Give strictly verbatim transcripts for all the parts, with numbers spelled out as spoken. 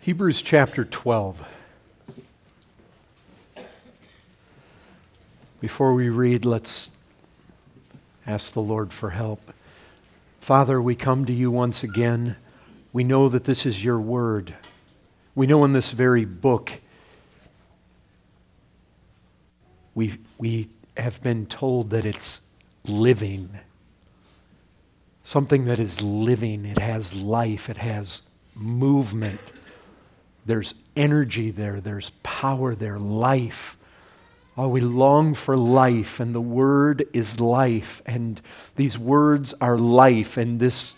Hebrews chapter twelve. Before we read, let's ask the Lord for help. Father, we come to you once again. We know that this is your word. We know in this very book, we, we have been told that it's living. Something that is living. It has life. It has movement. There's energy there. There's power there. Life. Oh, we long for life, and the Word is life, and these words are life, and this,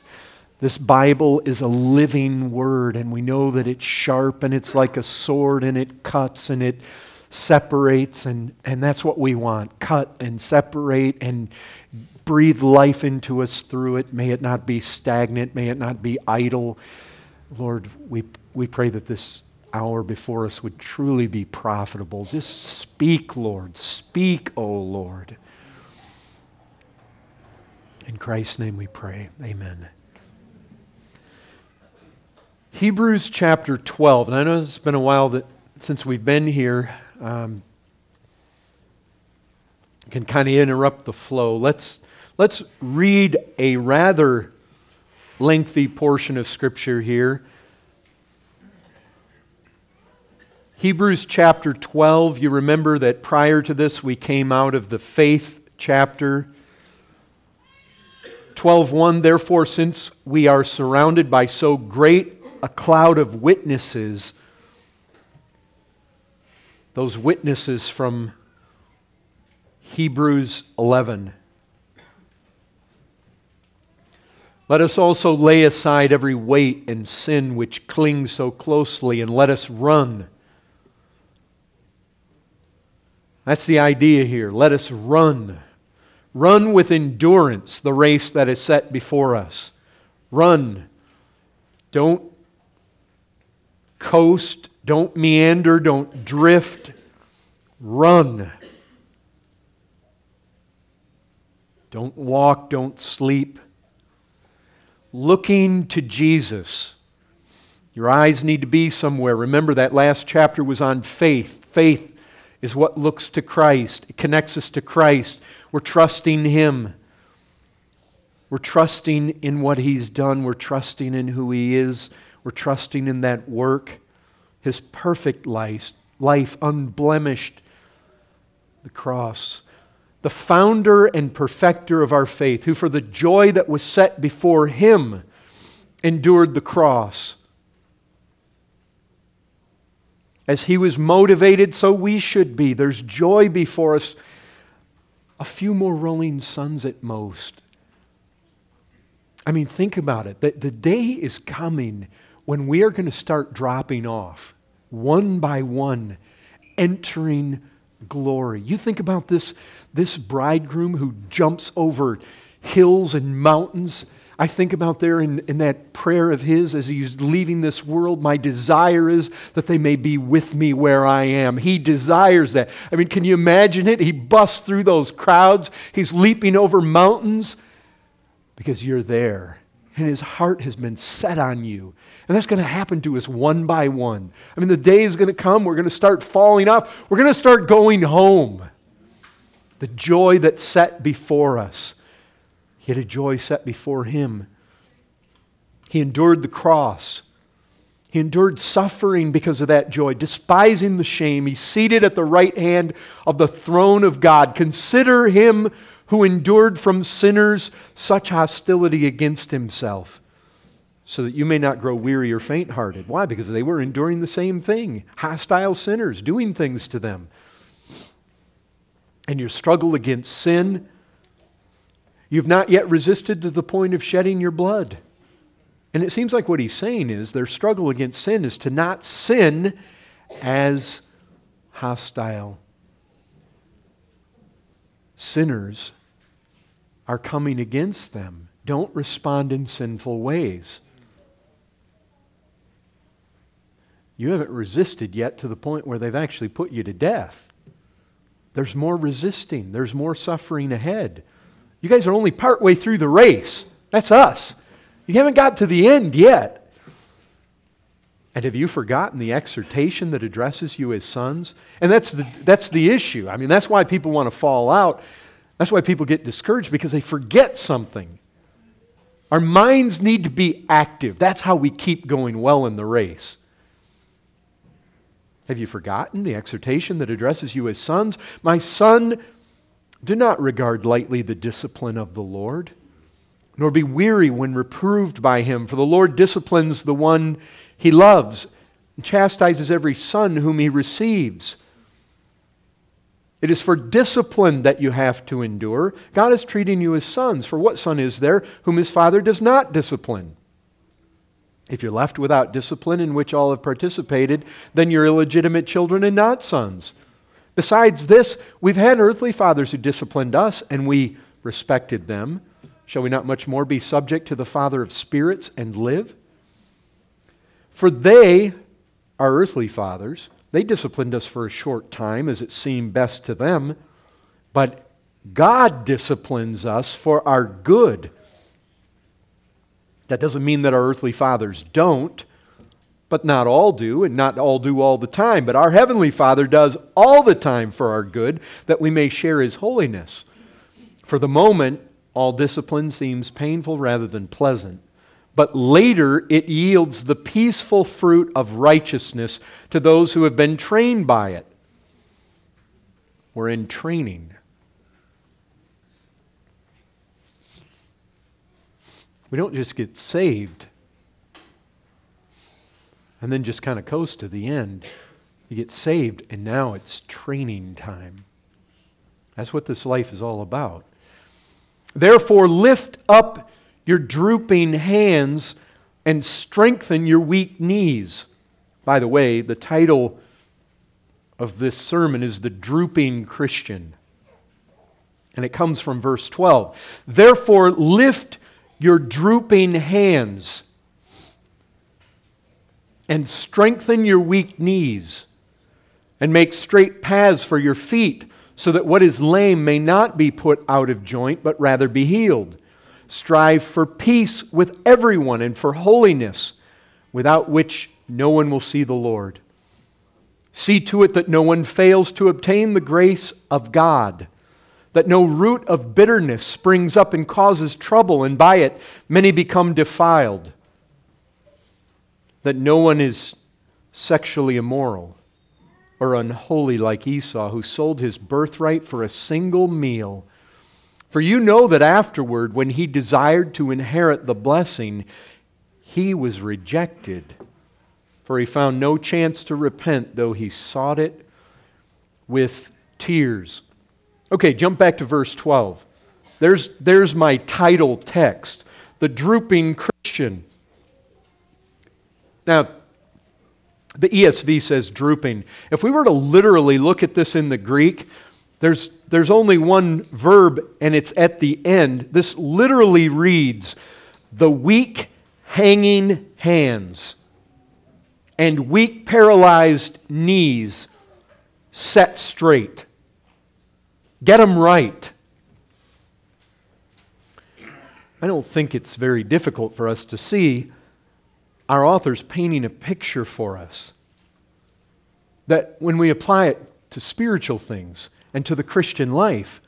this Bible is a living Word, and we know that it's sharp, and it's like a sword, and it cuts, and it separates, and, and that's what we want. Cut and separate and breathe life into us through it. May it not be stagnant. May it not be idle. Lord, we we pray that this hour before us would truly be profitable. Just speak, Lord. Speak, O Lord. In Christ's name we pray. Amen. Hebrews chapter twelve. And I know it's been a while that since we've been here. Um, can kind of interrupt the flow. Let's, let's read a rather lengthy portion of Scripture here. Hebrews chapter twelve, you remember that prior to this we came out of the faith chapter. twelve one, therefore since we are surrounded by so great a cloud of witnesses, those witnesses from Hebrews eleven. Let us also lay aside every weight and sin which clings so closely, and let us run. That's the idea here. Let us run. Run with endurance the race that is set before us. Run. Don't coast. Don't meander. Don't drift. Run. Don't walk. Don't sleep. Looking to Jesus. Your eyes need to be somewhere. Remember that last chapter was on faith. Faith is what looks to Christ. It connects us to Christ. We're trusting Him. We're trusting in what He's done. We're trusting in who He is. We're trusting in that work. His perfect life, life unblemished, the cross. The founder and perfecter of our faith, who for the joy that was set before Him endured the cross. As He was motivated, so we should be. There's joy before us. A few more rolling suns at most. I mean, think about it. The, the day is coming when we are going to start dropping off, one by one, entering glory. You think about this, this bridegroom who jumps over hills and mountains. I think about there in, in that prayer of his as he's leaving this world, my desire is that they may be with me where I am. He desires that. I mean, can you imagine it? He busts through those crowds. He's leaping over mountains because you're there. And his heart has been set on you. And that's going to happen to us one by one. I mean, the day is going to come. We're going to start falling off. We're going to start going home. The joy that's set before us. He had a joy set before Him. He endured the cross. He endured suffering because of that joy. Despising the shame, He's seated at the right hand of the throne of God. Consider Him who endured from sinners such hostility against Himself, so that you may not grow weary or faint-hearted. Why? Because they were enduring the same thing. Hostile sinners doing things to them. And your struggle against sin, you've not yet resisted to the point of shedding your blood. And it seems like what He's saying is their struggle against sin is to not sin as hostile sinners are coming against them. Don't respond in sinful ways. You haven't resisted yet to the point where they've actually put you to death. There's more resisting. There's more suffering ahead. You guys are only partway through the race. That's us. You haven't got to the end yet. And have you forgotten the exhortation that addresses you as sons? And that's the, that's the issue. I mean, that's why people want to fall out. That's why people get discouraged, because they forget something. Our minds need to be active. That's how we keep going well in the race. Have you forgotten the exhortation that addresses you as sons? My son, do not regard lightly the discipline of the Lord, nor be weary when reproved by him. For the Lord disciplines the one he loves and chastises every son whom he receives. It is for discipline that you have to endure. God is treating you as sons. For what son is there whom his father does not discipline? If you're left without discipline, in which all have participated, then you're illegitimate children and not sons. Besides this, we've had earthly fathers who disciplined us, and we respected them. Shall we not much more be subject to the Father of spirits and live? For they, our earthly fathers, they disciplined us for a short time as it seemed best to them, but God disciplines us for our good. That doesn't mean that our earthly fathers don't, but not all do, and not all do all the time. But our Heavenly Father does all the time for our good, that we may share His holiness. For the moment, all discipline seems painful rather than pleasant, but later it yields the peaceful fruit of righteousness to those who have been trained by it. We're in training. We don't just get saved and then just kind of coast to the end. You get saved, and now it's training time. That's what this life is all about. Therefore, lift up your drooping hands and strengthen your weak knees. By the way, the title of this sermon is The Drooping Christian. And it comes from verse twelve. Therefore, lift your drooping hands and strengthen your weak knees, and make straight paths for your feet, so that what is lame may not be put out of joint, but rather be healed. Strive for peace with everyone and for holiness, without which no one will see the Lord. See to it that no one fails to obtain the grace of God, that no root of bitterness springs up and causes trouble, and by it many become defiled, that no one is sexually immoral or unholy like Esau, who sold his birthright for a single meal. For you know that afterward, when he desired to inherit the blessing, he was rejected, for he found no chance to repent, though he sought it with tears. Okay, jump back to verse twelve. There's, there's my title text, The Drooping Christian. Now, the E S V says drooping. If we were to literally look at this in the Greek, there's, there's only one verb, and it's at the end. This literally reads, the weak hanging hands and weak paralyzed knees set straight. Get them right. I don't think it's very difficult for us to see our author's painting a picture for us that when we apply it to spiritual things and to the Christian life,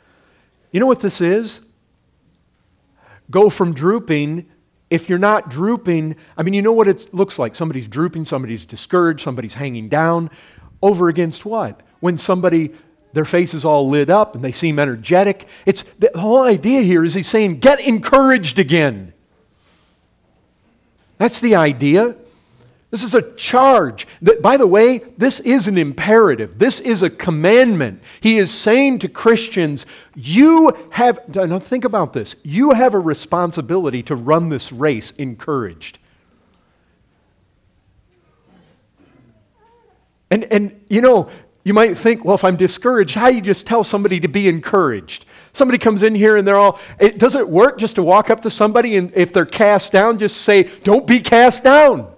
you know what this is? Go from drooping. If you're not drooping, I mean, you know what it looks like. Somebody's drooping, somebody's discouraged, somebody's hanging down. Over against what? When somebody, their face is all lit up and they seem energetic. It's, the whole idea here is he's saying, get encouraged again. That's the idea. This is a charge. By the way, this is an imperative. This is a commandment. He is saying to Christians, you have, now think about this, you have a responsibility to run this race encouraged. And, and you know, you might think, well, if I'm discouraged, how do you just tell somebody to be encouraged? Somebody comes in here and they're all, it doesn't work just to walk up to somebody and if they're cast down, just say, don't be cast down.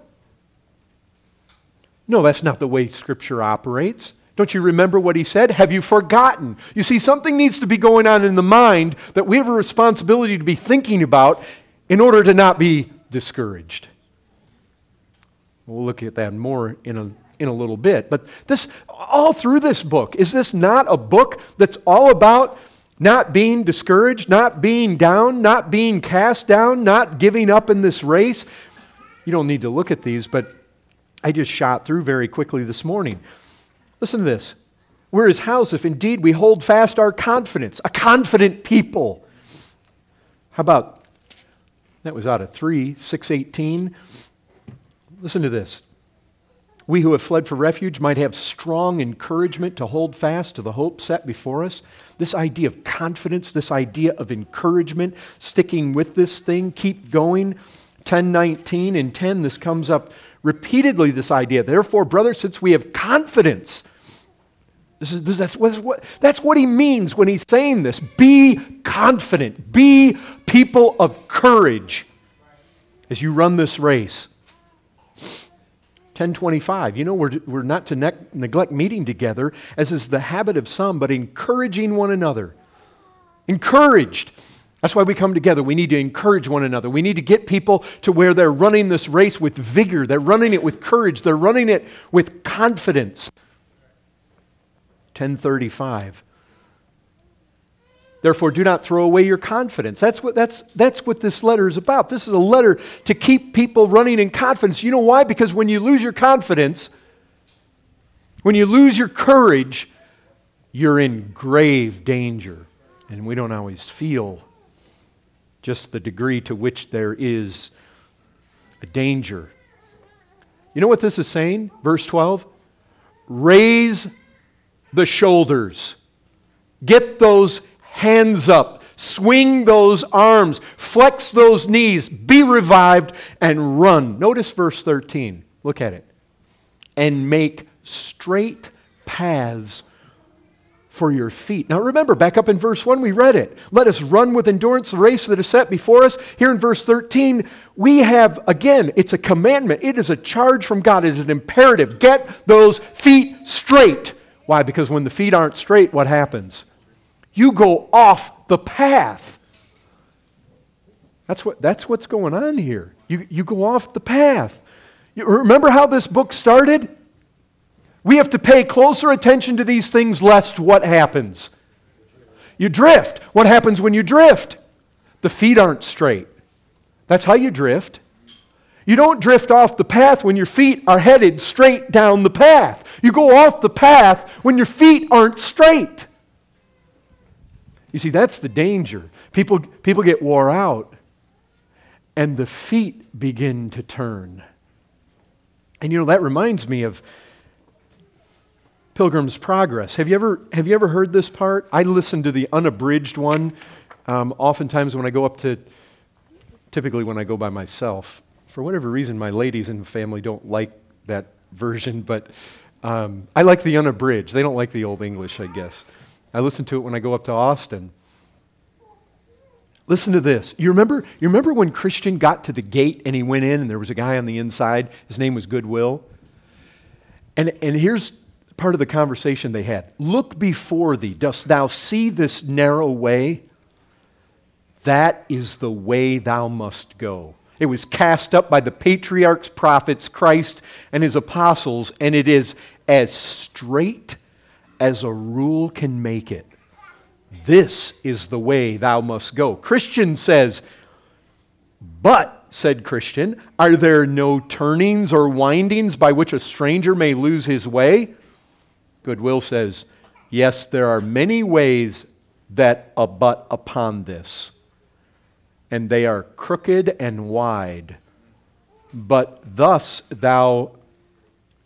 No, that's not the way Scripture operates. Don't you remember what he said? Have you forgotten? You see, something needs to be going on in the mind that we have a responsibility to be thinking about in order to not be discouraged. We'll look at that more in a, in a little bit. But this, all through this book, is this not a book that's all about not being discouraged, not being down, not being cast down, not giving up in this race? You don't need to look at these, but I just shot through very quickly this morning. Listen to this. We're his house if indeed we hold fast our confidence, a confident people. How about, that was out of three, six, eighteen. Listen to this. We who have fled for refuge might have strong encouragement to hold fast to the hope set before us. This idea of confidence, this idea of encouragement, sticking with this thing, keep going. ten nineteen and ten, this comes up repeatedly, this idea. Therefore, brothers, since we have confidence, this is, this, that's, what, that's what he means when he's saying this. Be confident. Be people of courage as you run this race. ten twenty-five, you know, we're, we're not to ne- neglect meeting together, as is the habit of some, but encouraging one another. Encouraged. That's why we come together. We need to encourage one another. We need to get people to where they're running this race with vigor. They're running it with courage. They're running it with confidence. ten thirty-five. Therefore, do not throw away your confidence. That's what, that's, that's what this letter is about. This is a letter to keep people running in confidence. You know why? Because when you lose your confidence, when you lose your courage, you're in grave danger. And we don't always feel just the degree to which there is a danger. You know what this is saying? Verse twelve, raise the shoulders. Get those hands up. Swing those arms. Flex those knees. Be revived and run. Notice verse thirteen. Look at it. And make straight paths for your feet. Now remember, back up in verse one, we read it. Let us run with endurance the race that is set before us. Here in verse thirteen, we have, again, it's a commandment. It is a charge from God. It is an imperative. Get those feet straight. Why? Because when the feet aren't straight, what happens? You go off the path. That's, what, that's what's going on here. You, you go off the path. You remember how this book started? We have to pay closer attention to these things lest what happens? You drift. What happens when you drift? The feet aren't straight. That's how you drift. You don't drift off the path when your feet are headed straight down the path. You go off the path when your feet aren't straight. You see, that's the danger. People, people get wore out, and the feet begin to turn. And you know, that reminds me of Pilgrim's Progress. Have you ever, have you ever heard this part? I listen to the unabridged one um, oftentimes when I go up to, typically when I go by myself. For whatever reason, my ladies in the family don't like that version, but um, I like the unabridged. They don't like the Old English, I guess. I listen to it when I go up to Austin. Listen to this. You remember, you remember when Christian got to the gate and he went in and there was a guy on the inside? His name was Goodwill. And, and here's part of the conversation they had. Look before thee. Dost thou see this narrow way? That is the way thou must go. It was cast up by the patriarchs, prophets, Christ, and his apostles, and it is as straight as a rule can make it. This is the way thou must go. Christian says, but, said Christian, are there no turnings or windings by which a stranger may lose his way? Goodwill says, yes, there are many ways that abut upon this. And they are crooked and wide. But thus thou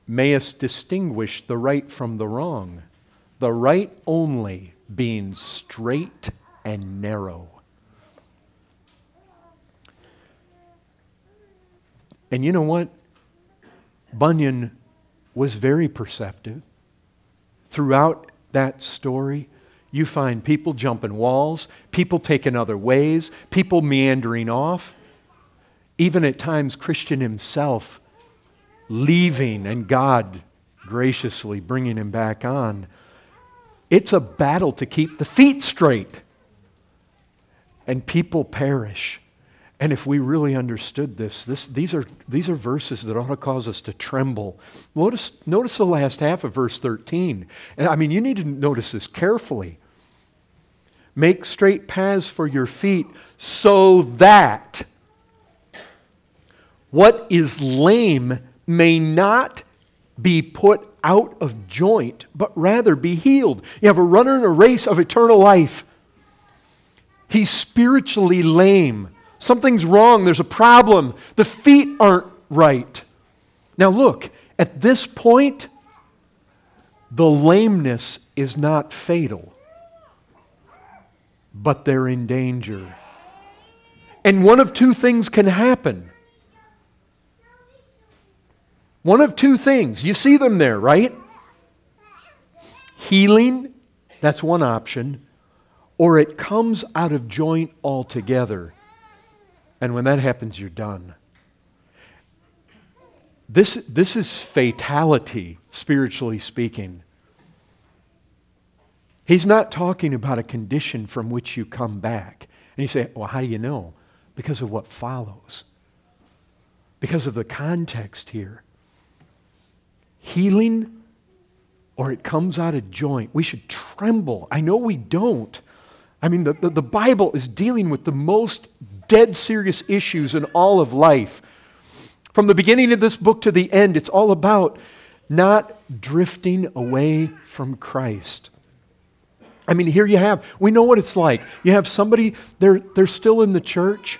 mayest distinguish the right from the wrong, the right only being straight and narrow. And you know what? Bunyan was very perceptive. Throughout that story, you find people jumping walls, people taking other ways, people meandering off. Even at times, Christian himself leaving and God graciously bringing him back on. It's a battle to keep the feet straight. And people perish. And if we really understood this, this these, are, these are verses that ought to cause us to tremble. Notice, notice the last half of verse thirteen. And I mean, you need to notice this carefully. Make straight paths for your feet so that what is lame may not be put out of joint, but rather be healed. You have a runner in a race of eternal life. He's spiritually lame. Something's wrong. There's a problem. The feet aren't right. Now look, at this point, the lameness is not fatal, but they're in danger. And one of two things can happen. One of two things. You see them there, right? Healing, that's one option, or it comes out of joint altogether. And when that happens, you're done. This, this is fatality, spiritually speaking. He's not talking about a condition from which you come back. And you say, well, how do you know? Because of what follows. Because of the context here. Healing, or it comes out of joint. We should tremble. I know we don't. I mean, the, the, the Bible is dealing with the most dead serious issues in all of life. From the beginning of this book to the end, it's all about not drifting away from Christ. I mean, here you have, we know what it's like. You have somebody, they're, they're still in the church.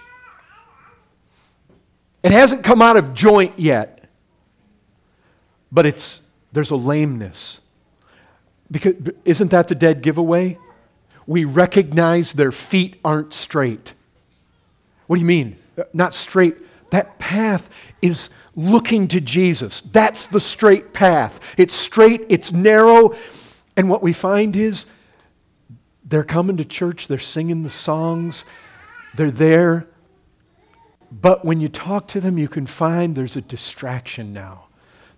It hasn't come out of joint yet. But it's, there's a lameness. Because, isn't that the dead giveaway? We recognize their feet aren't straight. What do you mean? Not straight. That path is looking to Jesus. That's the straight path. It's straight, it's narrow. And what we find is they're coming to church, they're singing the songs, they're there. But when you talk to them, you can find there's a distraction now.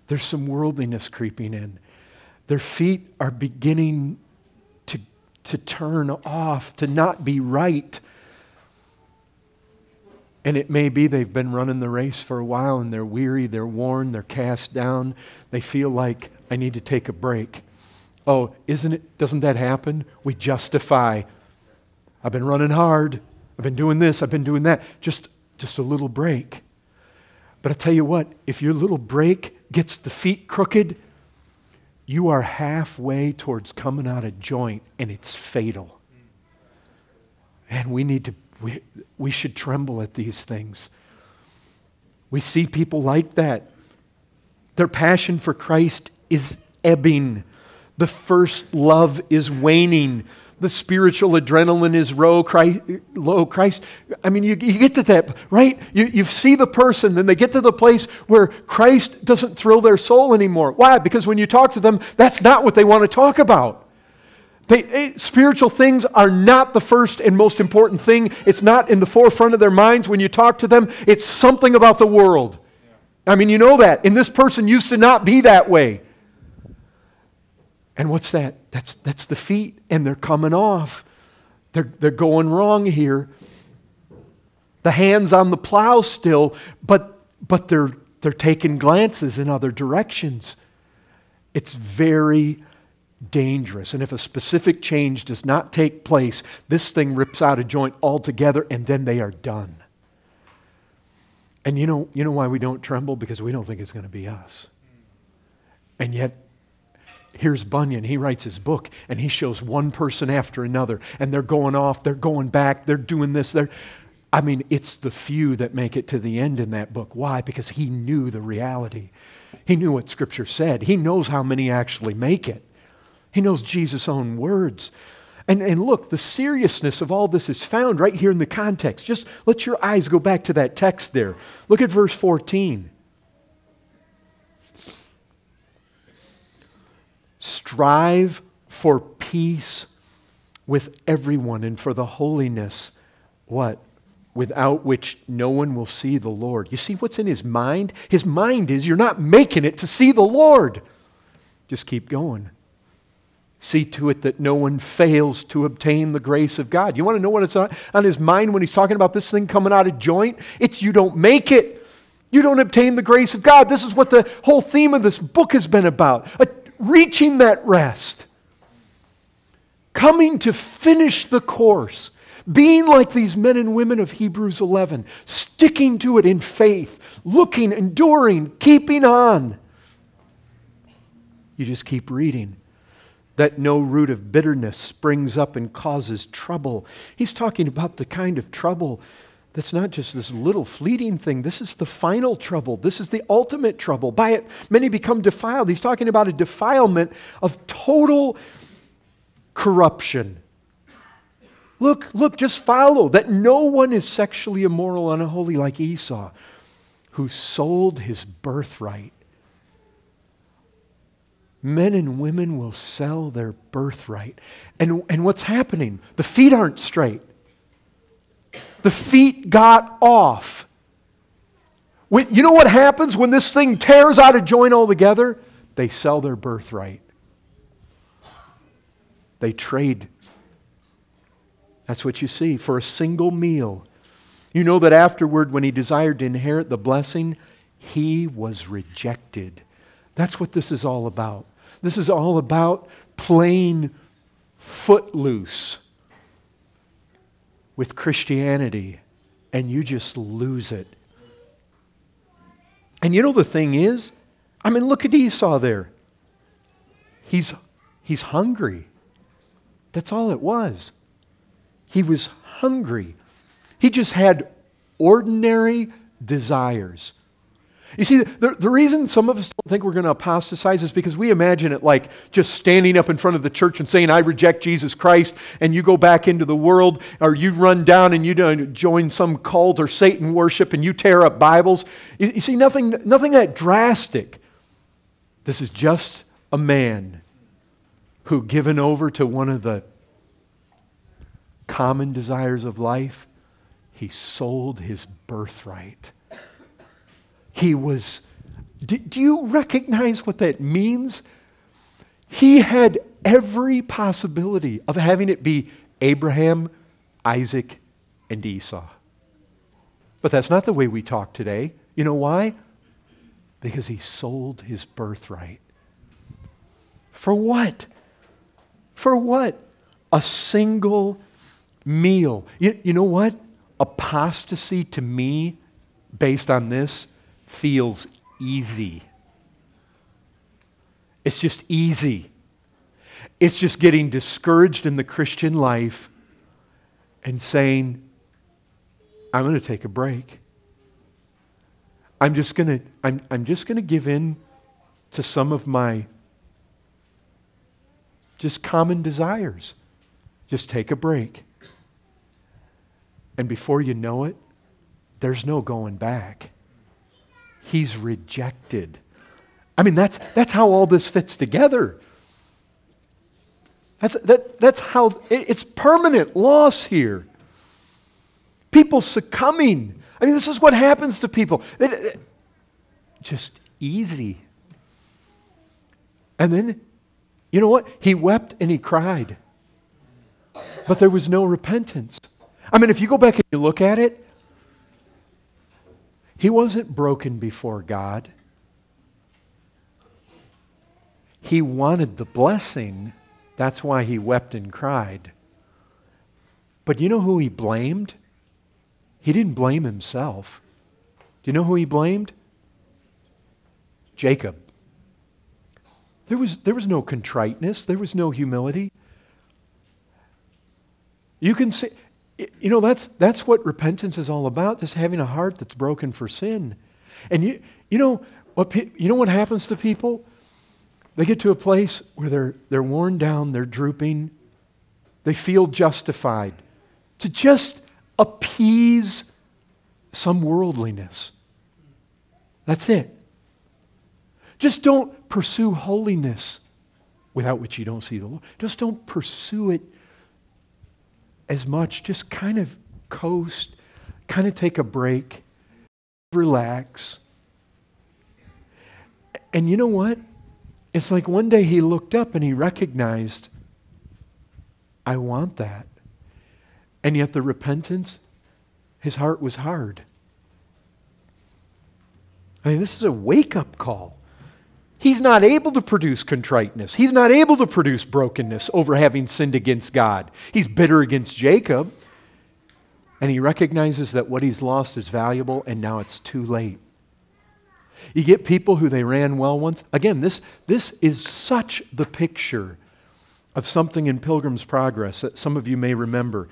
There's some worldliness creeping in. Their feet are beginning to, to turn off, to not be right. And it may be they've been running the race for a while and they're weary, they're worn, they're cast down. They feel like, I need to take a break. Oh, isn't it, doesn't that happen? We justify. I've been running hard. I've been doing this. I've been doing that. Just, just a little break. But I tell you what, if your little break gets the feet crooked, you are halfway towards coming out of joint, and it's fatal. And we need to, we, we should tremble at these things. We see people like that. Their passion for Christ is ebbing. The first love is waning. The spiritual adrenaline is low. Christ, low Christ. I mean, you, you get to that, right? You, you see the person, then they get to the place where Christ doesn't thrill their soul anymore. Why? Because when you talk to them, that's not what they want to talk about. They, it, spiritual things are not the first and most important thing. It's not in the forefront of their minds when you talk to them. It's something about the world. I mean, you know that. And this person used to not be that way. And what's that? That's, that's the feet, and they're coming off. They're, they're going wrong here. The hand's on the plow still, but, but they're, they're taking glances in other directions. It's very dangerous. And if a specific change does not take place, this thing rips out a joint altogether, and then they are done. And you know, you know why we don't tremble? Because we don't think it's going to be us. And yet, here's Bunyan. He writes his book, and he shows one person after another, and they're going off, they're going back, they're doing this. They're... I mean, it's the few that make it to the end in that book. Why? Because he knew the reality. He knew what Scripture said. He knows how many actually make it. He knows Jesus' own words. And, and look, the seriousness of all this is found right here in the context. Just let your eyes go back to that text there. Look at verse fourteen. Strive for peace with everyone and for the holiness, what? Without which no one will see the Lord. You see what's in his mind? His mind is you're not making it to see the Lord. Just keep going. See to it that no one fails to obtain the grace of God. You want to know what it's on, on his mind when he's talking about this thing coming out of joint? It's you don't make it. You don't obtain the grace of God. This is what the whole theme of this book has been about. A, reaching that rest. Coming to finish the course. Being like these men and women of Hebrews eleven. Sticking to it in faith. Looking, enduring, keeping on. You just keep reading. That no root of bitterness springs up and causes trouble. He's talking about the kind of trouble that's not just this little fleeting thing. This is the final trouble. This is the ultimate trouble. By it, many become defiled. He's talking about a defilement of total corruption. Look, look, just follow that no one is sexually immoral, unholy like Esau, who sold his birthright. Men and women will sell their birthright. And, and what's happening? The feet aren't straight. The feet got off. When, you know what happens when this thing tears out of joint altogether? They sell their birthright. They trade. That's what you see for a single meal. You know that afterward, when he desired to inherit the blessing, he was rejected. That's what this is all about. This is all about playing footloose with Christianity, and you just lose it. And you know the thing is, I mean, look at Esau there. He's, he's hungry. That's all it was. He was hungry. He just had ordinary desires. You see, the, the reason some of us don't think we're going to apostatize is because we imagine it like just standing up in front of the church and saying, I reject Jesus Christ, and you go back into the world, or you run down and you join some cult or Satan worship and you tear up Bibles. You, you see, nothing, nothing that drastic. This is just a man who, given over to one of the common desires of life, he sold his birthright. He was, do, do you recognize what that means? He had every possibility of having it be Abraham, Isaac, and Esau. But that's not the way we talk today. You know why? Because he sold his birthright. For what? For what? A single meal. You, you know what? Apostasy to me, based on this, feels easy. It's just easy. It's just getting discouraged in the Christian life and saying, I'm going to take a break. I'm just going to, I'm, I'm just going to give in to some of my just common desires. Just take a break. And before you know it, there's no going back. He's rejected. I mean, that's, that's how all this fits together. That's, that, that's how, it, it's permanent loss here. People succumbing. I mean, this is what happens to people. It, it, just easy. And then, you know what? He wept and he cried. But there was no repentance. I mean, if you go back and you look at it, he wasn't broken before God. He wanted the blessing. That's why he wept and cried. But you know who he blamed? He didn't blame himself. Do you know who he blamed? Jacob. There was, there was no contriteness. There was no humility. You can see... You know, that's, that's what repentance is all about, just having a heart that's broken for sin. And you, you, know, what, you know what happens to people? They get to a place where they're, they're worn down, they're drooping, they feel justified to just appease some worldliness. That's it. Just don't pursue holiness, without which you don't see the Lord. Just don't pursue it as much, just kind of coast, kind of take a break, relax. And you know what? It's like one day he looked up and he recognized I want that. And yet the repentance, his heart was hard. I mean, this is a wake-up call. He's not able to produce contriteness. He's not able to produce brokenness over having sinned against God. He's bitter against Jacob. And he recognizes that what he's lost is valuable, and now it's too late. You get people who they ran well once. Again, this, this is such the picture of something in Pilgrim's Progress that some of you may remember.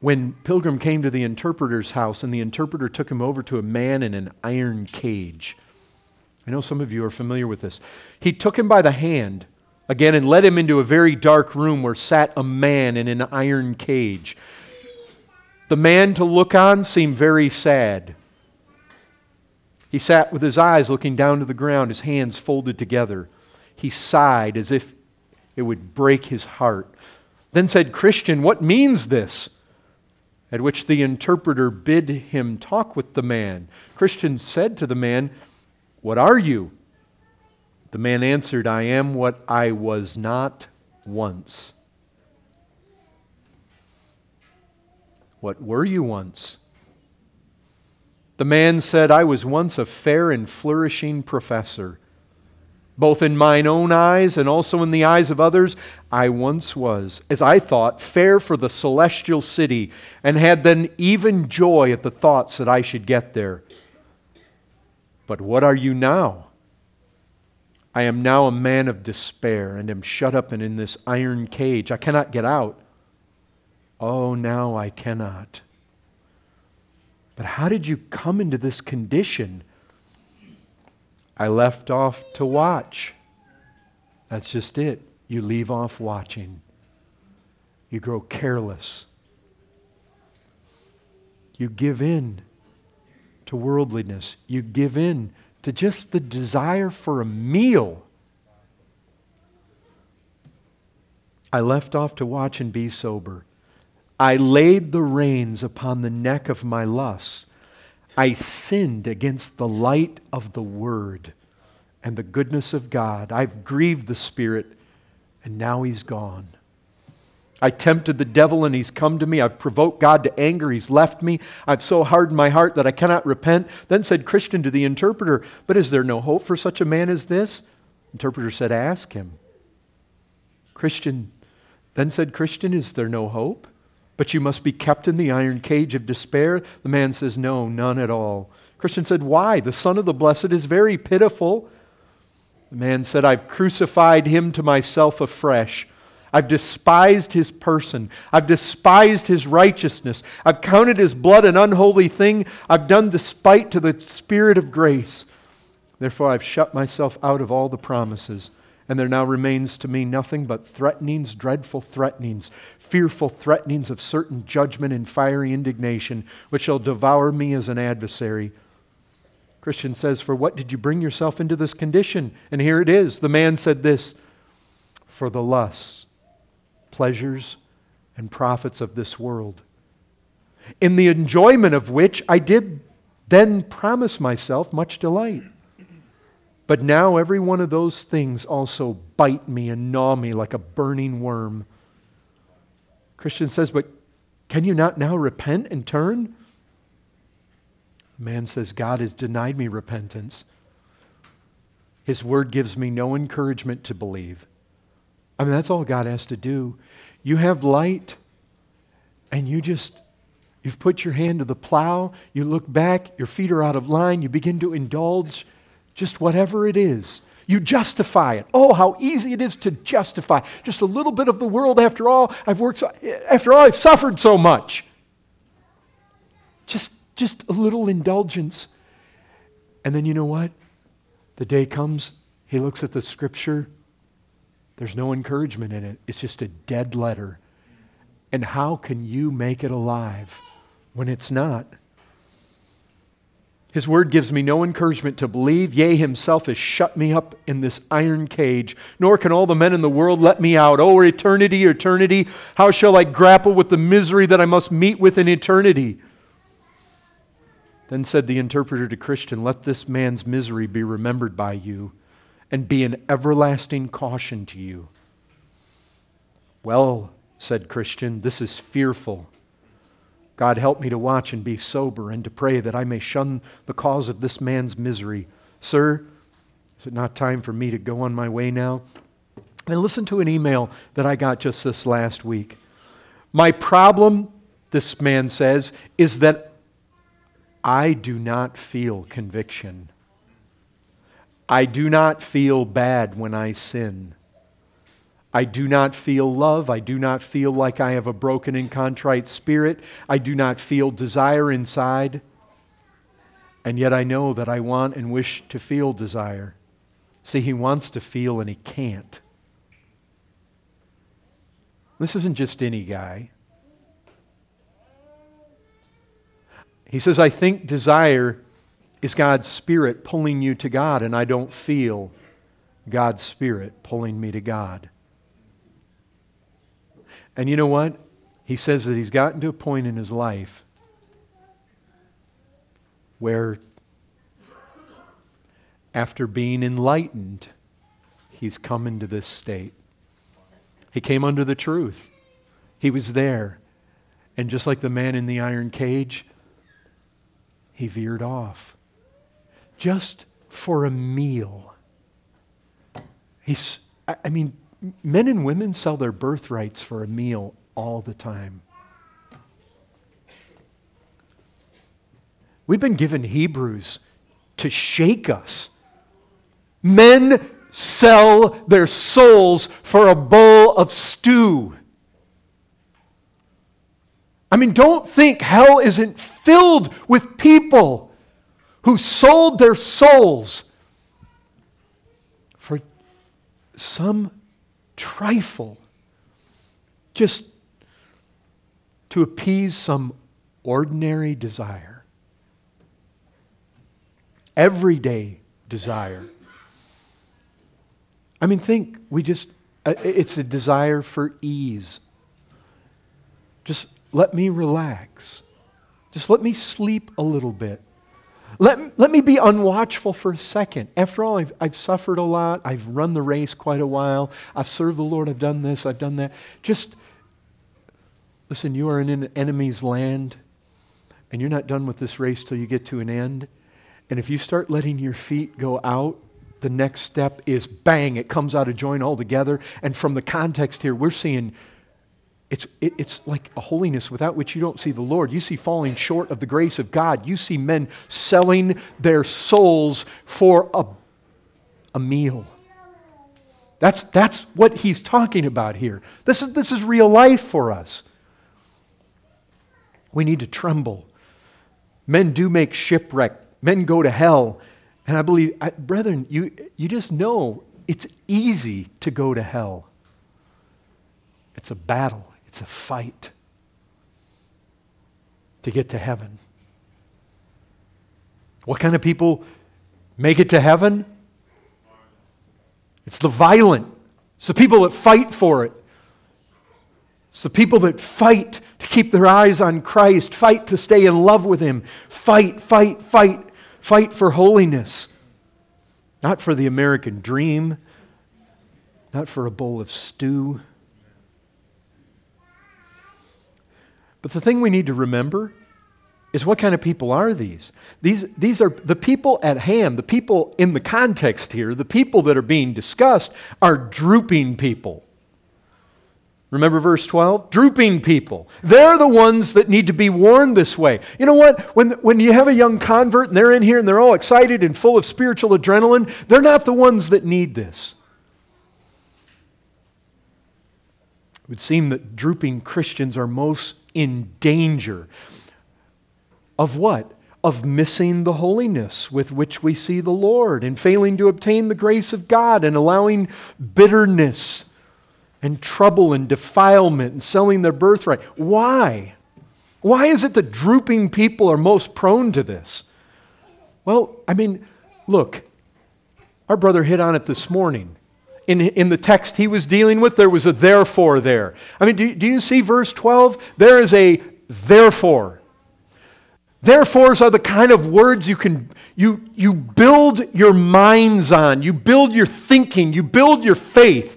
When Pilgrim came to the interpreter's house and the interpreter took him over to a man in an iron cage. I know some of you are familiar with this. He took him by the hand, again, and led him into a very dark room where sat a man in an iron cage. The man to look on seemed very sad. He sat with his eyes looking down to the ground, his hands folded together. He sighed as if it would break his heart. Then said, "Christian, what means this?" At which the interpreter bid him talk with the man. Christian said to the man, "What are you?" The man answered, "I am what I was not once." "What were you once?" The man said, "I was once a fair and flourishing professor. Both in mine own eyes and also in the eyes of others, I once was, as I thought, fair for the celestial city, and had then even joy at the thoughts that I should get there. But what are you now? I am now a man of despair, and am shut up and in this iron cage. I cannot get out. Oh, now I cannot." "But how did you come into this condition?" "I left off to watch." That's just it. You leave off watching. You grow careless. You give in to worldliness. You give in to just the desire for a meal. "I left off to watch and be sober. I laid the reins upon the neck of my lusts. I sinned against the light of the Word and the goodness of God. I've grieved the Spirit, and now He's gone. I tempted the devil, and he's come to me. I've provoked God to anger. He's left me. I've so hardened my heart that I cannot repent." Then said Christian to the interpreter, "But is there no hope for such a man as this?" Interpreter said, "Ask him." Christian, then said Christian, "Is there no hope? But you must be kept in the iron cage of despair." The man says, "No, none at all." Christian said, "Why? The Son of the Blessed is very pitiful." The man said, "I've crucified him to myself afresh. I've despised his person. I've despised his righteousness. I've counted his blood an unholy thing. I've done despite to the Spirit of grace. Therefore I've shut myself out of all the promises. And there now remains to me nothing but threatenings, dreadful threatenings, fearful threatenings of certain judgment and fiery indignation, which shall devour me as an adversary." Christian says, "For what did you bring yourself into this condition?" And here it is. The man said this, "For the lusts, pleasures, and profits of this world, in the enjoyment of which I did then promise myself much delight. But now every one of those things also bite me and gnaw me like a burning worm." Christian says, "But can you not now repent and turn?" The man says, "God has denied me repentance. His word gives me no encouragement to believe." I mean, that's all God has to do. You have light, and you just, you've put your hand to the plow, you look back, your feet are out of line, you begin to indulge just whatever it is. You justify it. Oh, how easy it is to justify. Just a little bit of the world. After all, I've worked so, after all, I've suffered so much. Just, just a little indulgence. And then you know what? The day comes, he looks at the scripture. There's no encouragement in it. It's just a dead letter. And how can you make it alive when it's not? His word gives me no encouragement to believe. Yea, himself has shut me up in this iron cage. Nor can all the men in the world let me out. Oh, eternity, eternity, how shall I grapple with the misery that I must meet with in eternity? Then said the interpreter to Christian, "Let this man's misery be remembered by you, and be an everlasting caution to you." "Well," said Christian. This is fearful. God, help me to watch and be sober and to pray that I may shun the cause of this man's misery. Sir, is it not time for me to go on my way now? And listen to an email that I got just this last week. My problem, this man says, is that I do not feel conviction. I do not feel bad when I sin. I do not feel love. I do not feel like I have a broken and contrite spirit. I do not feel desire inside. And yet I know that I want and wish to feel desire. See, he wants to feel and he can't. This isn't just any guy. He says, I think desire is God's Spirit pulling you to God, and I don't feel God's Spirit pulling me to God. And you know what? He says that he's gotten to a point in his life where, after being enlightened, he's come into this state. He came under the truth. He was there. And just like the man in the iron cage, he veered off. Just for a meal. He's, I mean, men and women sell their birthrights for a meal all the time. We've been given Hebrews to shake us. Men sell their souls for a bowl of stew. I mean, don't think hell isn't filled with people who sold their souls for some trifle, just to appease some ordinary desire, everyday desire. I mean, think, we just, it's a desire for ease. Just let me relax. Just let me sleep a little bit. Let, let me be unwatchful for a second. After all, I've, I've suffered a lot. I've run the race quite a while. I've served the Lord. I've done this. I've done that. Just, listen, you are in an enemy's land, and you're not done with this race till you get to an end. And if you start letting your feet go out, the next step is bang, it comes out of joint altogether. And from the context here, we're seeing It's, it, it's like a holiness without which you don't see the Lord. You see falling short of the grace of God. You see men selling their souls for a, a meal. That's, that's what he's talking about here. This is, this is real life for us. We need to tremble. Men do make shipwreck. Men go to hell. And I believe, I, brethren, you, you just know it's easy to go to hell. It's a battle. It's a fight to get to heaven. What kind of people make it to heaven? It's the violent. It's the people that fight for it. It's the people that fight to keep their eyes on Christ, fight to stay in love with Him, fight, fight, fight, fight for holiness. Not for the American dream, not for a bowl of stew. But the thing we need to remember is what kind of people are these? These, these are the people at hand, the people in the context here, the people that are being discussed are drooping people. Remember verse twelve? Drooping people. They're the ones that need to be warned this way. You know what? When, when you have a young convert and they're in here and they're all excited and full of spiritual adrenaline, they're not the ones that need this. It would seem that drooping Christians are most in danger of what? Of missing the holiness with which we see the Lord and failing to obtain the grace of God and allowing bitterness and trouble and defilement and selling their birthright. Why? Why is it that drooping people are most prone to this? Well, I mean, look, our brother hit on it this morning. In, in the text he was dealing with, there was a therefore there. I mean, do, do you see verse twelve? There is a therefore. Therefores are the kind of words you can, you, you build your minds on. You build your thinking. You build your faith.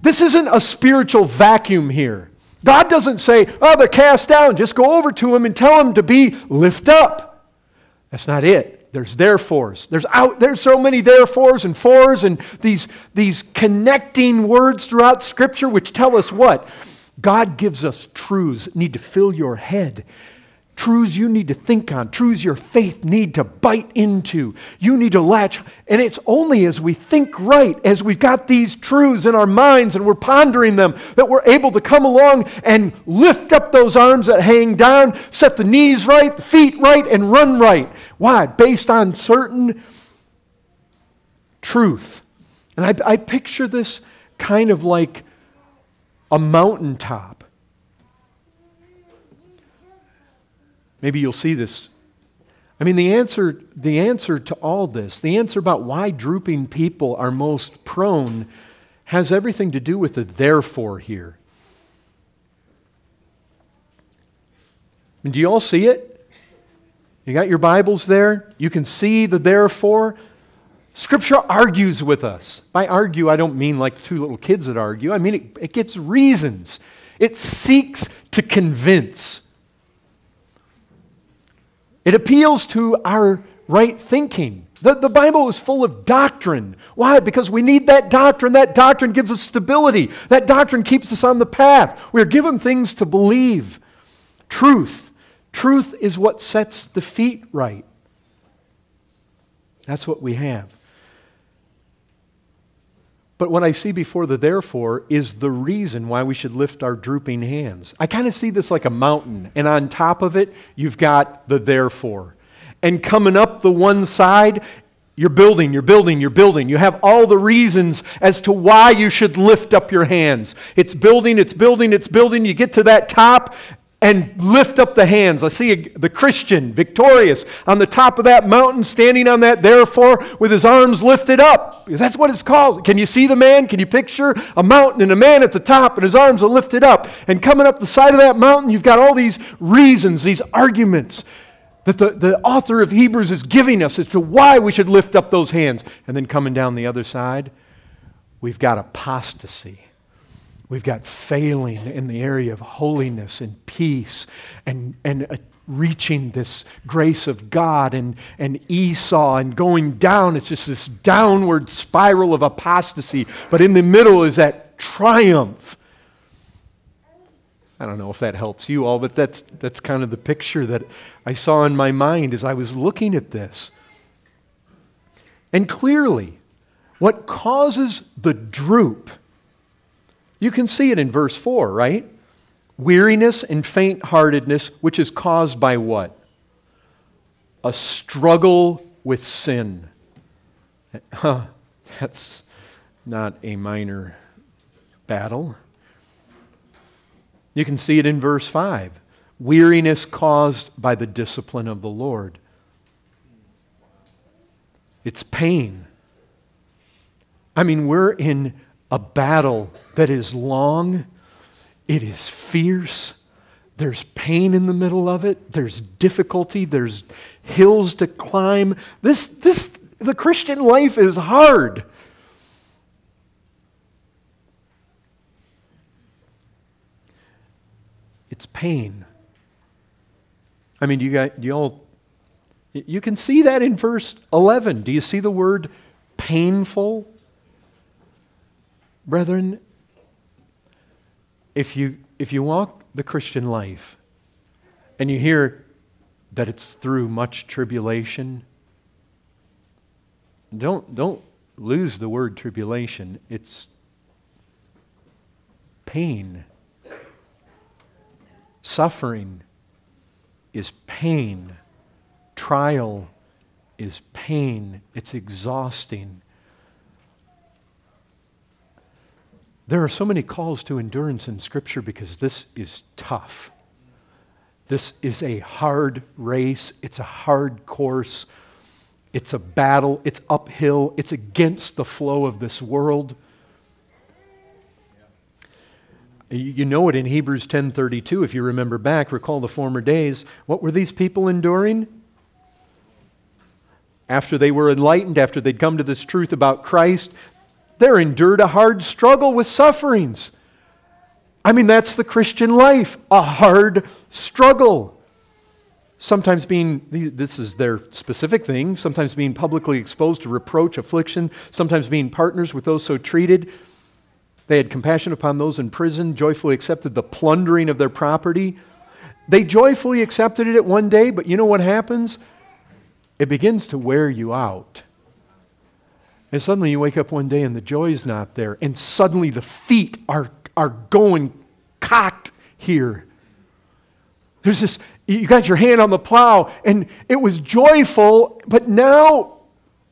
This isn't a spiritual vacuum here. God doesn't say, oh, they're cast down. Just go over to them and tell them to be lift up. That's not it. There's therefores. There's, out, there's so many therefores and fors and these, these connecting words throughout Scripture which tell us what? God gives us truths that need to fill your head. Truths you need to think on. Truths your faith need to bite into. You need to latch. And it's only as we think right, as we've got these truths in our minds and we're pondering them, that we're able to come along and lift up those arms that hang down, set the knees right, the feet right, and run right. Why? Based on certain truth. And I, I picture this kind of like a mountaintop. Maybe you'll see this. I mean, the answer, the answer to all this, the answer about why drooping people are most prone has everything to do with the therefore here. And do you all see it? You got your Bibles there? You can see the therefore. Scripture argues with us. By argue, I don't mean like two little kids that argue. I mean, it, it gets reasons. It seeks to convince. It appeals to our right thinking. The, the Bible is full of doctrine. Why? Because we need that doctrine. That doctrine gives us stability. That doctrine keeps us on the path. We're given things to believe. Truth. Truth is what sets the feet right. That's what we have. But what I see before the therefore is the reason why we should lift our drooping hands. I kind of see this like a mountain, and on top of it, you've got the therefore. And coming up the one side, you're building, you're building, you're building. You have all the reasons as to why you should lift up your hands. It's building, it's building, it's building. You get to that top and lift up the hands. I see a, the Christian victorious on the top of that mountain, standing on that therefore with his arms lifted up. That's what it's called. Can you see the man? Can you picture a mountain and a man at the top and his arms are lifted up? And coming up the side of that mountain, you've got all these reasons, these arguments that the, the author of Hebrews is giving us as to why we should lift up those hands. And then coming down the other side, we've got apostasy. We've got failing in the area of holiness and peace and, and uh, reaching this grace of God and, and Esau and going down. It's just this downward spiral of apostasy. But in the middle is that triumph. I don't know if that helps you all, but that's, that's kind of the picture that I saw in my mind as I was looking at this. And clearly, what causes the droop, you can see it in verse four, right? Weariness and faint-heartedness, which is caused by what? A struggle with sin. Huh, that's not a minor battle. You can see it in verse five. Weariness caused by the discipline of the Lord. It's pain. I mean, we're in a battle that is long, it is fierce, there's pain in the middle of it, there's difficulty, there's hills to climb. This, this, the Christian life is hard. It's pain. I mean, do you guys, do you all, you can see that in verse eleven. Do you see the word painful? Brethren, if you, if you walk the Christian life and you hear that it's through much tribulation, don't, don't lose the word tribulation. It's pain. Suffering is pain. Trial is pain. It's exhausting. There are so many calls to endurance in Scripture because this is tough. This is a hard race. It's a hard course. It's a battle. It's uphill. It's against the flow of this world. You know it in Hebrews ten thirty-two, if you remember back, recall the former days. What were these people enduring? After they were enlightened, after they'd come to this truth about Christ, They're endured a hard struggle with sufferings. I mean, that's the Christian life, a hard struggle. Sometimes being, this is their specific thing, sometimes being publicly exposed to reproach, affliction, sometimes being partners with those so treated. They had compassion upon those in prison, joyfully accepted the plundering of their property. They joyfully accepted it at one day, but you know what happens? It begins to wear you out. And suddenly you wake up one day and the joy's not there, and suddenly the feet are are going cocked here. There's this, you got your hand on the plow and it was joyful, but now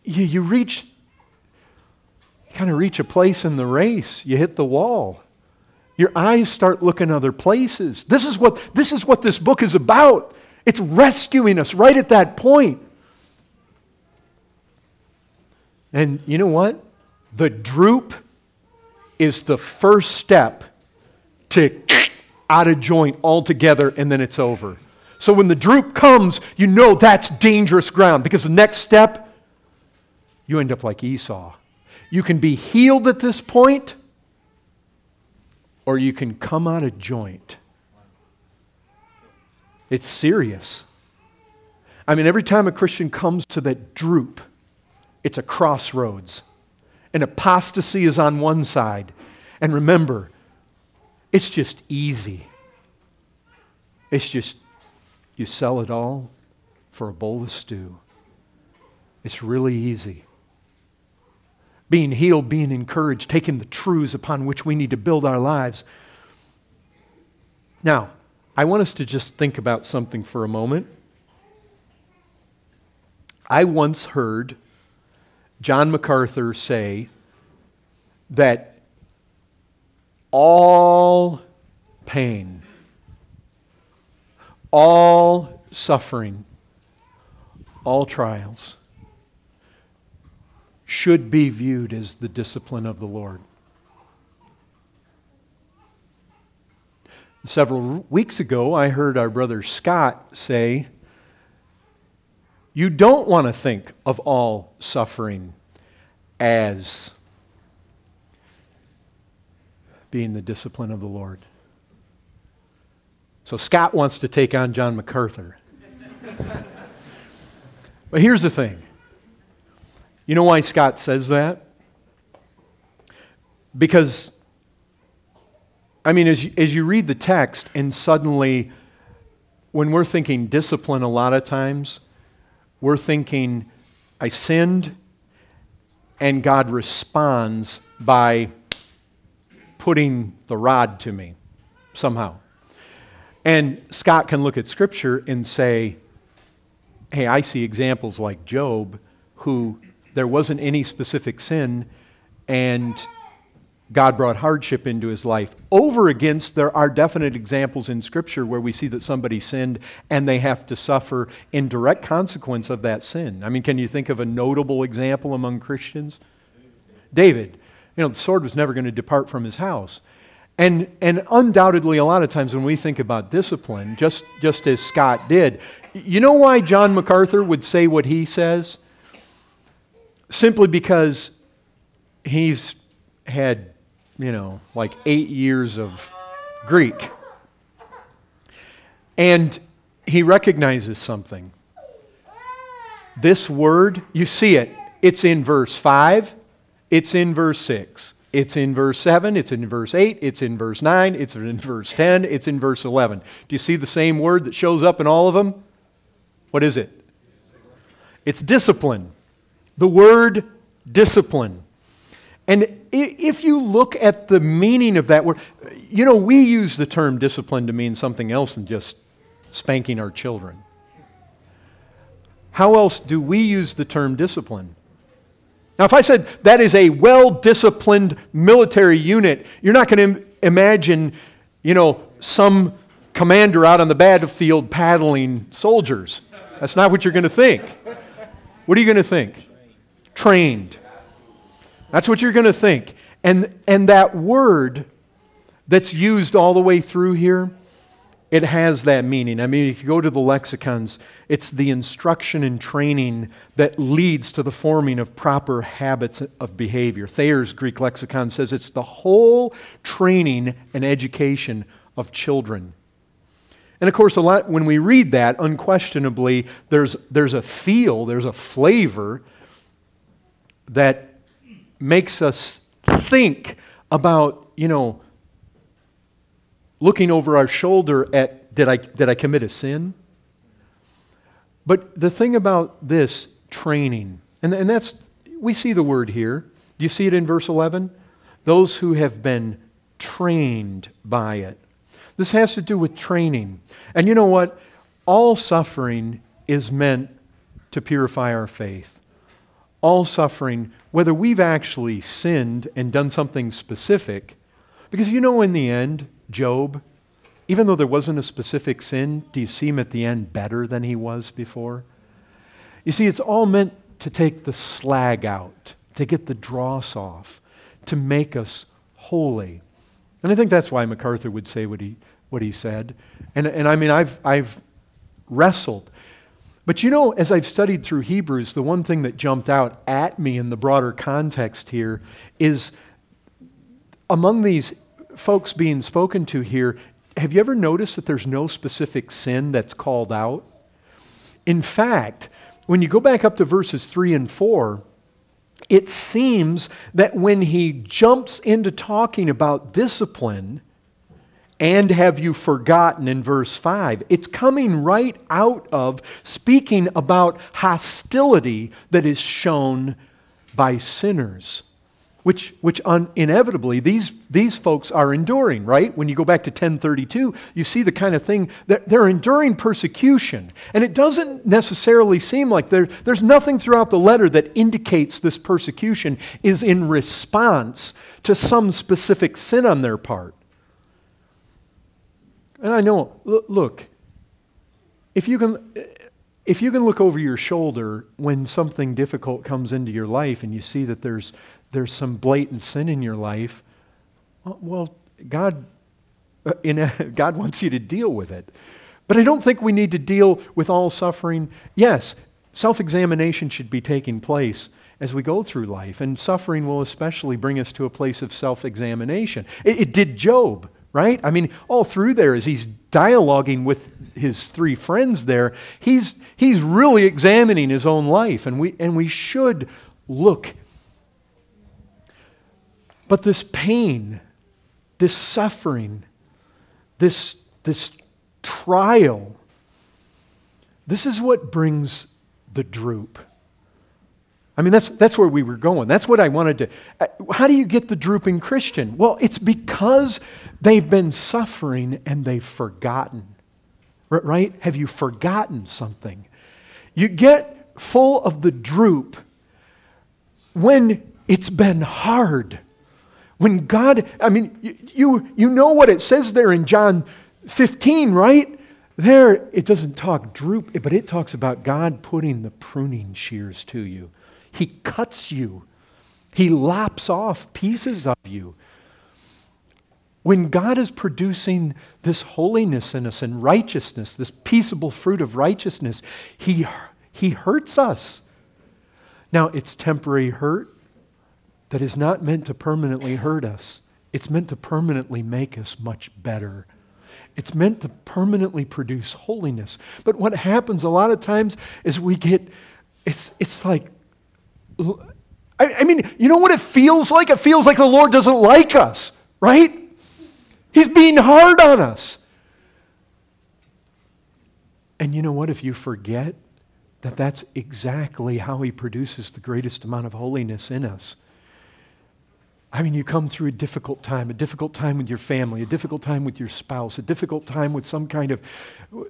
you, you reach, you kind of reach a place in the race. You hit the wall. Your eyes start looking other places. This is what, this is what this book is about. It's rescuing us right at that point. And you know what? The droop is the first step to out of joint altogether, and then it's over. So when the droop comes, you know that's dangerous ground, because the next step, you end up like Esau. You can be healed at this point, or you can come out of joint. It's serious. I mean, every time a Christian comes to that droop, it's a crossroads. And apostasy is on one side. And remember, it's just easy. It's just, you sell it all for a bowl of stew. It's really easy. Being healed, being encouraged, taking the truths upon which we need to build our lives. Now, I want us to just think about something for a moment. I once heard John MacArthur say that all pain, all suffering, all trials should be viewed as the discipline of the Lord. Several weeks ago, I heard our brother Scott say, you don't want to think of all suffering as being the discipline of the Lord. So Scott wants to take on John MacArthur. But here's the thing. You know why Scott says that? Because, I mean, as you, as you read the text, and suddenly, when we're thinking discipline a lot of times, we're thinking, I sinned, and God responds by putting the rod to me somehow. And Scott can look at Scripture and say, hey, I see examples like Job, who there wasn't any specific sin, and God brought hardship into his life. Over against, there are definite examples in Scripture where we see that somebody sinned and they have to suffer in direct consequence of that sin. I mean, can you think of a notable example among Christians? David. You know, the sword was never going to depart from his house. And, and undoubtedly, a lot of times when we think about discipline, just, just as Scott did, you know why John MacArthur would say what he says? Simply because he's had, you know, like eight years of Greek. And he recognizes something. This word, you see it, it's in verse five, it's in verse six, it's in verse seven, it's in verse eight, it's in verse nine, it's in verse ten, it's in verse eleven. Do you see the same word that shows up in all of them? What is it? It's discipline. The word discipline. And if you look at the meaning of that word, you know, we use the term discipline to mean something else than just spanking our children. How else do we use the term discipline? Now, if I said that is a well-disciplined military unit, you're not going to imagine, you know, some commander out on the battlefield paddling soldiers. That's not what you're going to think. What are you going to think? Trained. That's what you're going to think. And, and that word that's used all the way through here, It has that meaning. I mean, if you go to the lexicons, it's the instruction and training that leads to the forming of proper habits of behavior. Thayer's Greek lexicon says it's the whole training and education of children. And of course, a lot, when we read that, unquestionably, there's, there's a feel, there's a flavor that makes us think about, you know, looking over our shoulder at, did I, did I commit a sin? But the thing about this training, and, and that's, we see the word here. Do you see it in verse eleven? Those who have been trained by it. This has to do with training. And you know what? All suffering is meant to purify our faith. All suffering, whether we've actually sinned and done something specific, because you know in the end, Job, even though there wasn't a specific sin, do you see him at the end better than he was before? You see, it's all meant to take the slag out, to get the dross off, to make us holy. And I think that's why MacArthur would say what he, what he said. And, and I mean, I've, I've wrestled. But you know, as I've studied through Hebrews, the one thing that jumped out at me in the broader context here is among these folks being spoken to here, have you ever noticed that there's no specific sin that's called out? In fact, when you go back up to verses three and four, it seems that when he jumps into talking about discipline, and have you forgotten in verse five, it's coming right out of speaking about hostility that is shown by sinners. Which, which un, inevitably these, these folks are enduring, right? When you go back to ten thirty-two, you see the kind of thing, that they're enduring persecution. And it doesn't necessarily seem like there, there's nothing throughout the letter that indicates this persecution is in response to some specific sin on their part. And I know, look, if you can, if you can look over your shoulder when something difficult comes into your life and you see that there's there's some blatant sin in your life, well, God, in a, God wants you to deal with it. But I don't think we need to deal with all suffering. Yes, self-examination should be taking place as we go through life, and suffering will especially bring us to a place of self-examination. It, it did Job, right? I mean, all through there as he's dialoguing with his three friends there, he's, he's really examining his own life, and we, and we should look. But this pain, this suffering, this, this trial, this is what brings the droop. I mean, that's, that's where we were going. That's what I wanted to... How do you get the drooping Christian? Well, it's because they've been suffering and they've forgotten, right? Have you forgotten something? You get full of the droop when it's been hard. When God, I mean, you, you know what it says there in John fifteen, right? There, it doesn't talk droop, but it talks about God putting the pruning shears to you. He cuts you. He lops off pieces of you. When God is producing this holiness in us and righteousness, this peaceable fruit of righteousness, He, he hurts us. Now, it's temporary hurt. That is not meant to permanently hurt us. It's meant to permanently make us much better. It's meant to permanently produce holiness. But what happens a lot of times is we get, it's, it's like, I, I mean, you know what it feels like? It feels like the Lord doesn't like us, right? He's being hard on us. And you know what? If you forget that that's exactly how He produces the greatest amount of holiness in us. I mean, you come through a difficult time, a difficult time with your family, a difficult time with your spouse, a difficult time with some kind of,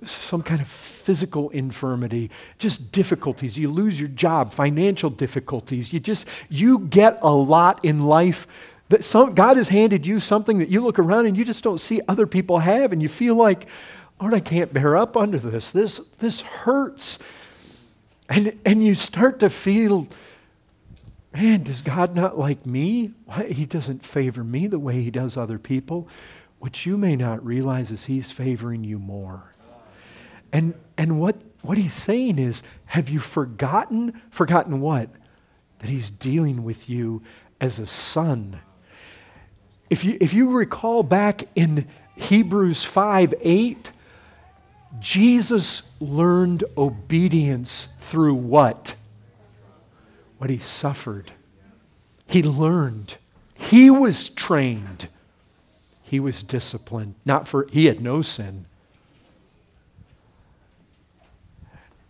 some kind of physical infirmity, just difficulties. You lose your job, financial difficulties. You just, you get a lot in life that some, God has handed you something that you look around and you just don't see other people have, and you feel like, Lord, I can't bear up under this. This, this hurts. And, and you start to feel, man, does God not like me? Why, He doesn't favor me the way He does other people. What you may not realize is he's favoring you more. And, and what, what he's saying is, have you forgotten? Forgotten what? That he's dealing with you as a son. If you, if you recall back in Hebrews five eight, Jesus learned obedience through what? What he suffered. He learned. He was trained. He was disciplined. Not for, he had no sin.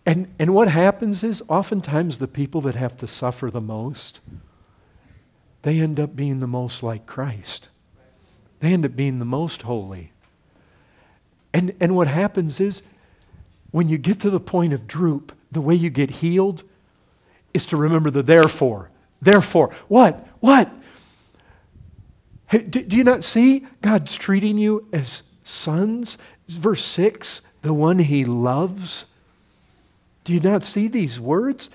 And, and what happens is oftentimes the people that have to suffer the most, they end up being the most like Christ. They end up being the most holy. And, and what happens is when you get to the point of droop, the way you get healed is to remember the therefore. Therefore, what? What? Hey, do, do you not see? God's treating you as sons. Verse six, the one he loves. Do you not see these words?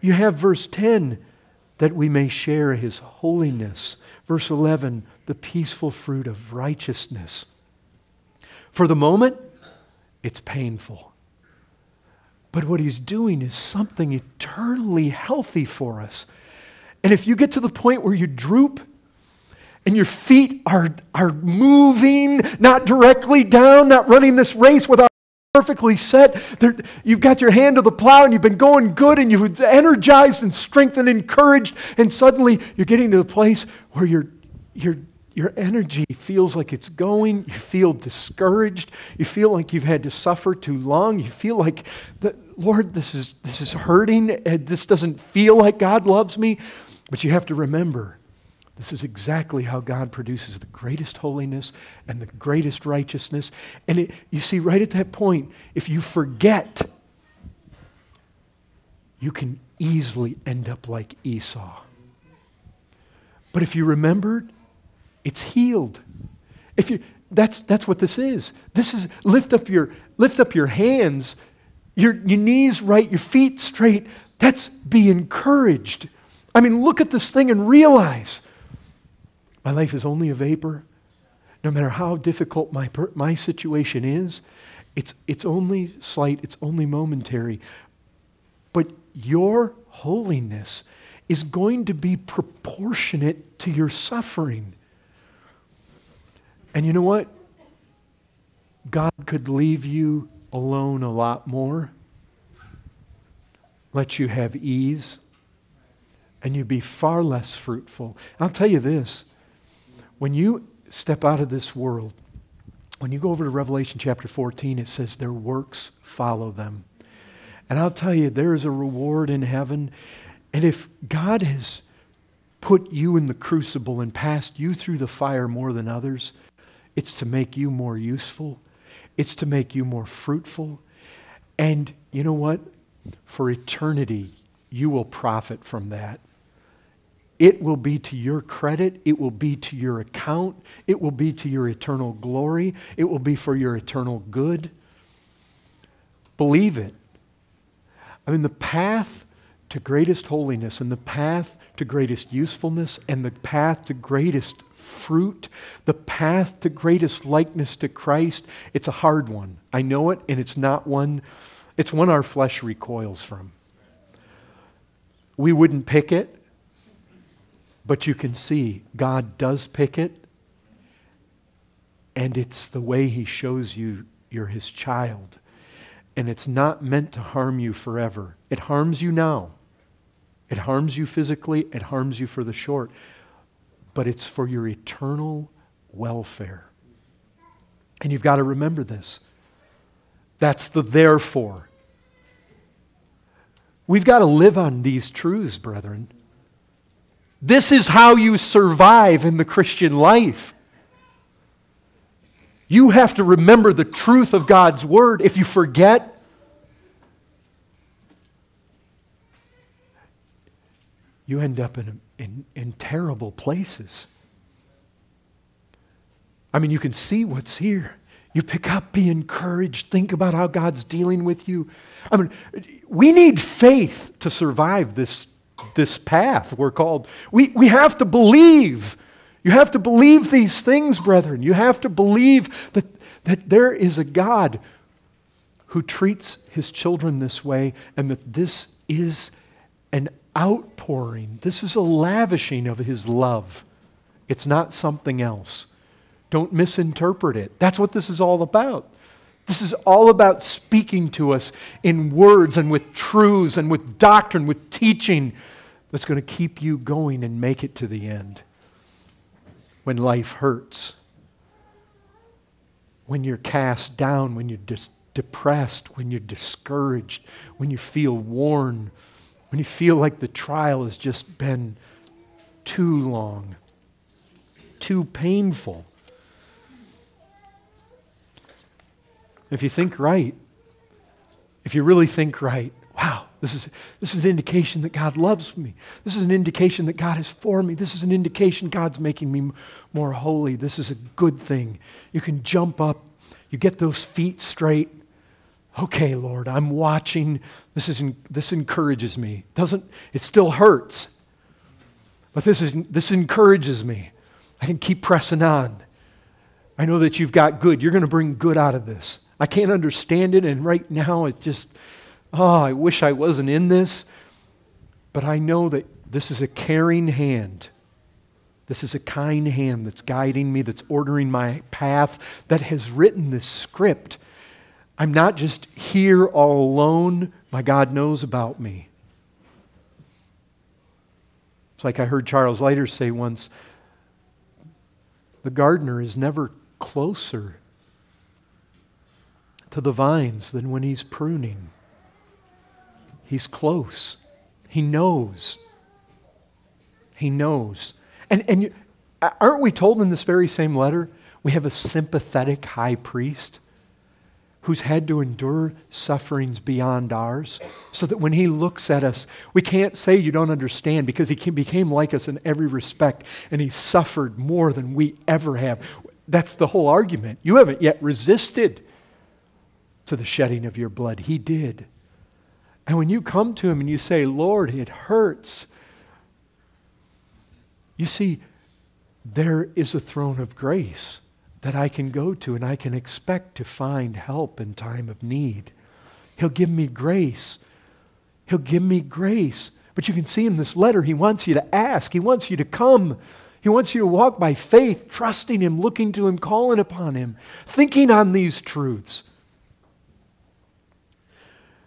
You have verse ten, that we may share his holiness. Verse eleven, the peaceful fruit of righteousness. For the moment, it's painful. But what he's doing is something eternally healthy for us. And if you get to the point where you droop and your feet are, are moving, not directly down, not running this race without perfectly set, there, you've got your hand to the plow and you've been going good and you've energized and strengthened and encouraged, and suddenly you're getting to the place where your, your, your energy feels like it's going, you feel discouraged, you feel like you've had to suffer too long, you feel like, the, Lord, this is, this is hurting, and this doesn't feel like God loves me. But you have to remember, this is exactly how God produces the greatest holiness and the greatest righteousness. And it, you see, right at that point, if you forget, you can easily end up like Esau. But if you remembered, it's healed. If you, that's, that's what this is. This is, lift up your, lift up your hands, your, your knees right, your feet straight. That's be encouraged. I mean, look at this thing and realize my life is only a vapor. No matter how difficult my, my situation is, it's, it's only slight, it's only momentary. But your holiness is going to be proportionate to your suffering. And you know what? God could leave you alone a lot more, let you have ease, and you'd be far less fruitful. I'll tell you this, when you step out of this world, when you go over to Revelation chapter fourteen, it says their works follow them. And I'll tell you, there is a reward in heaven. And if God has put you in the crucible and passed you through the fire more than others, it's to make you more useful. It's to make you more fruitful. And you know what? For eternity, you will profit from that. It will be to your credit. It will be to your account. It will be to your eternal glory. It will be for your eternal good. Believe it. I mean, the path to greatest holiness and the path to greatest usefulness and the path to greatest fruit, the path to greatest likeness to Christ, it's a hard one. I know it, and it's not one, it's one our flesh recoils from. We wouldn't pick it. But you can see God does pick it, and it's the way he shows you you're his child. And it's not meant to harm you forever. It harms you now. It harms you physically. It harms you for the short. But it's for your eternal welfare. And you've got to remember this. That's the therefore. We've got to live on these truths, brethren. This is how you survive in the Christian life. You have to remember the truth of God's word. If you forget, you end up in, in, in terrible places. I mean, you can see what's here. You pick up, be encouraged, think about how God's dealing with you. I mean, we need faith to survive this This path we're called. We, we have to believe. You have to believe these things, brethren. You have to believe that, that there is a God who treats his children this way, and that this is an outpouring. This is a lavishing of his love. It's not something else. Don't misinterpret it. That's what this is all about. This is all about speaking to us in words and with truths and with doctrine, with teaching that's going to keep you going and make it to the end. When life hurts, when you're cast down, when you're dis- depressed, when you're discouraged, when you feel worn, when you feel like the trial has just been too long, too painful. If you think right, if you really think right, wow, this is, this is an indication that God loves me. This is an indication that God is for me. This is an indication God's making me more holy. This is a good thing. You can jump up. You get those feet straight. Okay, Lord, I'm watching. This, is, this encourages me. Doesn't, it still hurts, but this, is, this encourages me. I can keep pressing on. I know that you've got good. You're going to bring good out of this. I can't understand it, and right now it just, oh, I wish I wasn't in this. But I know that this is a caring hand. This is a kind hand that's guiding me, that's ordering my path, that has written this script. I'm not just here all alone. My God knows about me. It's like I heard Charles Leiter say once, the gardener is never closer to the vines than when he's pruning. He's close. He knows. He knows. And, and you, aren't we told in this very same letter, we have a sympathetic high priest who's had to endure sufferings beyond ours, so that when he looks at us, we can't say you don't understand, because he became like us in every respect, and he suffered more than we ever have. That's the whole argument. You haven't yet resisted to the shedding of your blood. He did. And when you come to him and you say, Lord, it hurts, you see, there is a throne of grace that I can go to, and I can expect to find help in time of need. He'll give me grace. He'll give me grace. But you can see in this letter, he wants you to ask. He wants you to come. He wants you to walk by faith, trusting him, looking to him, calling upon him, thinking on these truths.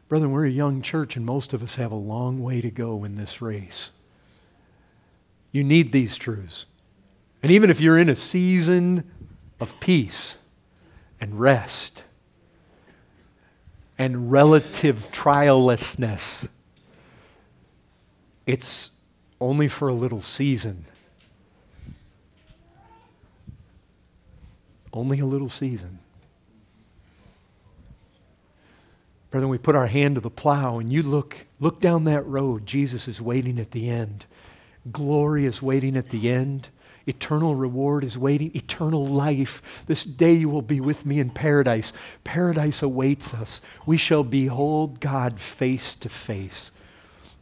Brethren, we're a young church, and most of us have a long way to go in this race. You need these truths. And even if you're in a season of peace and rest and relative triallessness, it's only for a little season. Only a little season. Brethren, we put our hand to the plow, and you look, look down that road. Jesus is waiting at the end. Glory is waiting at the end. Eternal reward is waiting. Eternal life. This day you will be with me in paradise. Paradise awaits us. We shall behold God face to face.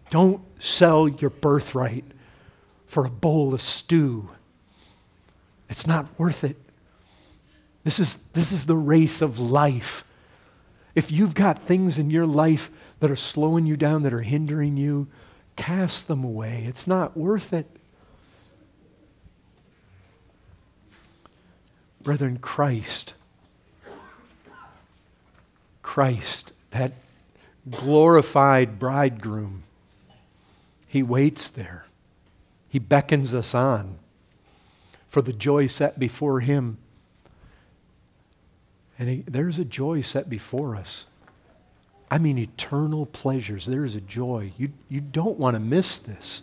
Don't sell your birthright for a bowl of stew. It's not worth it. This is, this is the race of life. If you've got things in your life that are slowing you down, that are hindering you, cast them away. It's not worth it. Brethren, Christ, Christ, that glorified bridegroom, he waits there. He beckons us on for the joy set before him. And he, there's a joy set before us. I mean, eternal pleasures. There's a joy. You, you don't want to miss this.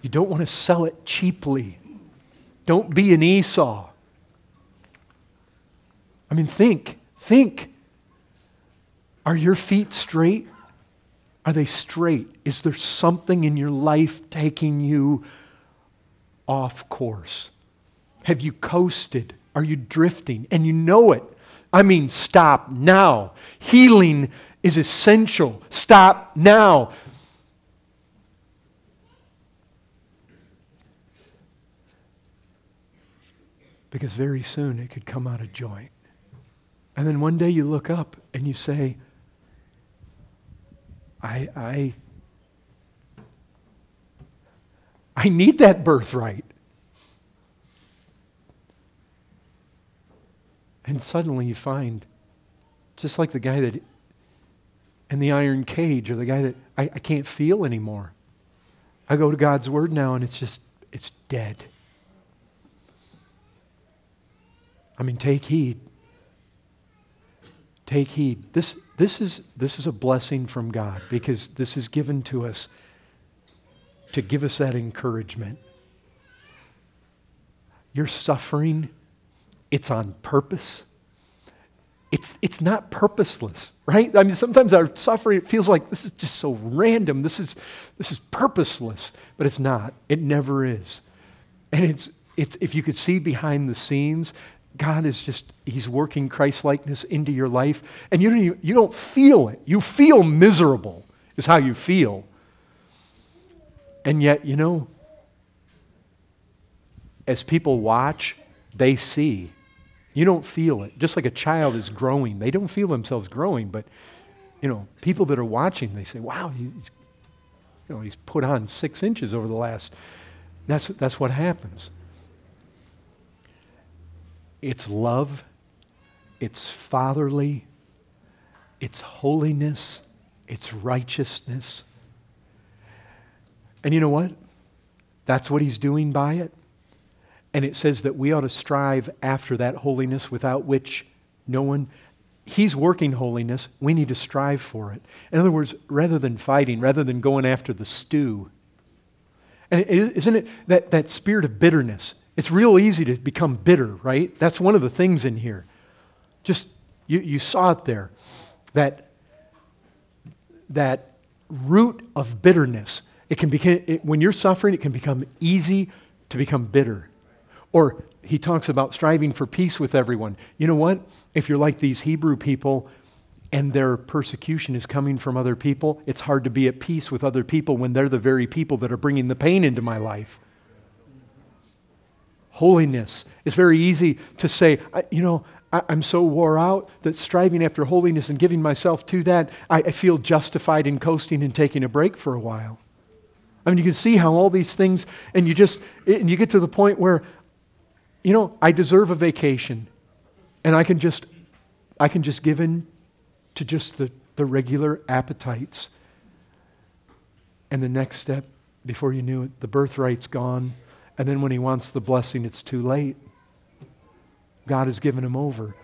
You don't want to sell it cheaply. Don't be an Esau. I mean, think, think. Are your feet straight? Are they straight? Is there something in your life taking you off course? Have you coasted? Are you drifting? And you know it. I mean, stop now. Healing is essential. Stop now. because very soon it could come out of joint. And then one day you look up and you say, I, I, I need that birthright. And suddenly you find, just like the guy that in the iron cage, or the guy that I, I can't feel anymore. I go to God's word now and it's just, it's dead. I mean, take heed. Take heed. This, this, is, this is a blessing from God, because this is given to us to give us that encouragement. Your suffering, it's on purpose. It's, it's not purposeless, right? I mean, sometimes our suffering, it feels like this is just so random. This is, this is purposeless, but it's not. It never is. And it's, it's, if you could see behind the scenes, God is just, he's working Christ-likeness into your life, and you don't, even, you don't feel it. You feel miserable is how you feel. And yet, you know, as people watch, they see. You don't feel it. Just like a child is growing. They don't feel themselves growing, but, you know, people that are watching, they say, wow, he's, you know, he's put on six inches over the last, that's, that's what happens. It's love, it's fatherly, it's holiness, it's righteousness. And you know what? That's what he's doing by it. And it says that we ought to strive after that holiness, without which no one, he's working holiness, we need to strive for it. In other words, rather than fighting, rather than going after the stew, and isn't it that, that spirit of bitterness? It's real easy to become bitter, right? That's one of the things in here. Just, you, you saw it there, that, that root of bitterness. It can become, it, when you're suffering, it can become easy to become bitter. Or he talks about striving for peace with everyone. You know what? If you're like these Hebrew people and their persecution is coming from other people, it's hard to be at peace with other people when they're the very people that are bringing the pain into my life. Holiness. It's very easy to say, I, you know, I, I'm so wore out that striving after holiness and giving myself to that, I, I feel justified in coasting and taking a break for a while. I mean, you can see how all these things, and you just, and you get to the point where, you know, I deserve a vacation, and I can just, I can just give in to just the, the regular appetites. And the next step, before you knew it, the birthright's gone, and then when he wants the blessing, it's too late. God has given him over.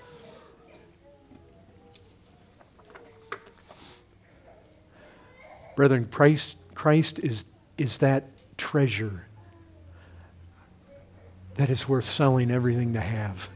Brethren, Christ, Christ is, is that treasure that is worth selling everything to have.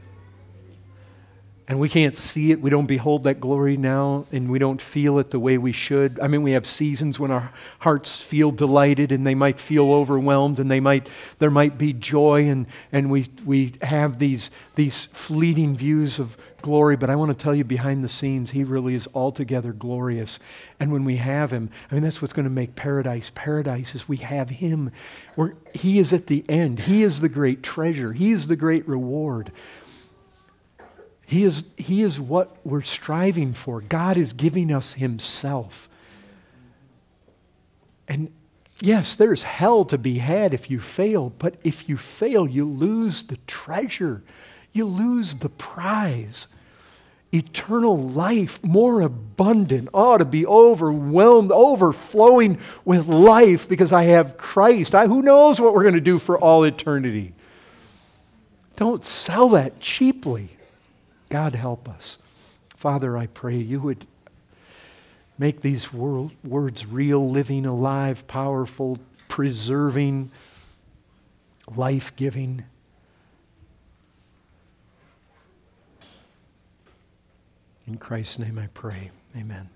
And we can't see it. We don't behold that glory now, and we don't feel it the way we should. I mean, we have seasons when our hearts feel delighted, and they might feel overwhelmed, and they might, there might be joy, and, and we, we have these, these fleeting views of glory. But I want to tell you, behind the scenes, he really is altogether glorious. And when we have him, I mean, that's what's going to make paradise paradise, is we have him. We're, he is at the end. He is the great treasure. He is the great reward. He is, he is what we're striving for. God is giving us himself. And yes, there's hell to be had if you fail, but if you fail, you lose the treasure. You lose the prize. Eternal life, more abundant, ought to be overwhelmed, overflowing with life, because I have Christ. I, who knows what we're going to do for all eternity? Don't sell that cheaply. God help us. Father, I pray you would make these words real, living, alive, powerful, preserving, life-giving. In Christ's name I pray. Amen.